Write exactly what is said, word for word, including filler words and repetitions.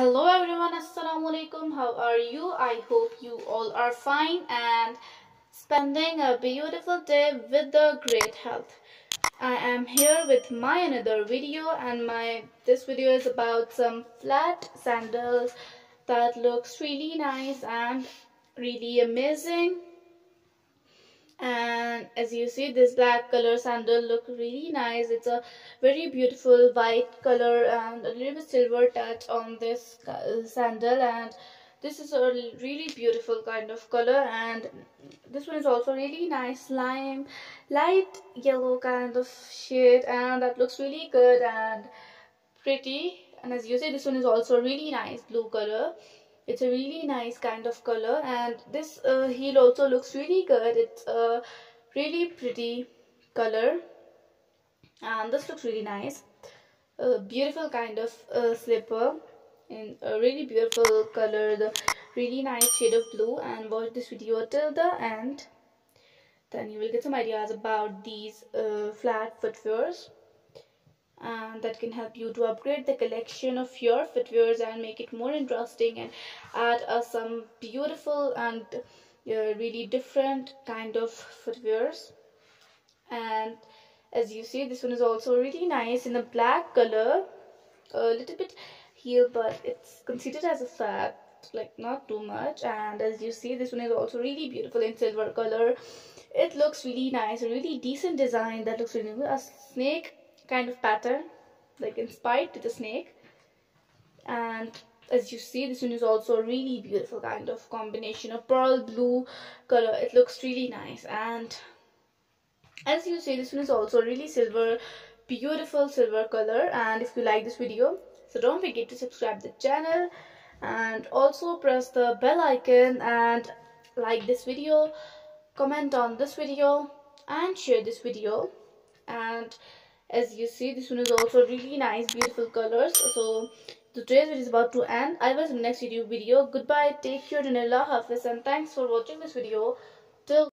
Hello everyone, assalamualaikum. How are you? I hope you all are fine and spending a beautiful day with the great health. I am here with my another video, and my this video is about some flat sandals that looks really nice and really amazing. And as you see, this black color sandal look really nice. It's a very beautiful white color and a little bit silver touch on this sandal, and this is a really beautiful kind of color. And this one is also really nice, lime light yellow kind of shade, and that looks really good and pretty. And as you see, this one is also really nice blue color. It's a really nice kind of color, and this uh, heel also looks really good. It's a really pretty color, and this looks really nice. A beautiful kind of uh, slipper in a really beautiful color, the really nice shade of blue. And watch this video till the end, then you will get some ideas about these uh, flat footwears, and that can help you to upgrade the collection of your footwears and make it more interesting and add uh, some beautiful and uh, really different kind of footwears. And as you see, this one is also really nice in a black color, a little bit heel, but it's considered as a flat, like not too much. And as you see, this one is also really beautiful in silver color. It looks really nice, a really decent design that looks really good. A snake kind of pattern, like inspired to the snake. And as you see, this one is also a really beautiful kind of combination of pearl blue color. It looks really nice. And as you see, this one is also really silver, beautiful silver color. And if you like this video, so don't forget to subscribe to the channel, and also press the bell icon and like this video, comment on this video, and share this video. And as you see, this one is also really nice, beautiful colors. So today's video is about to end. I will see you in the next video. Goodbye, take care, and Allah Hafiz, and thanks for watching this video till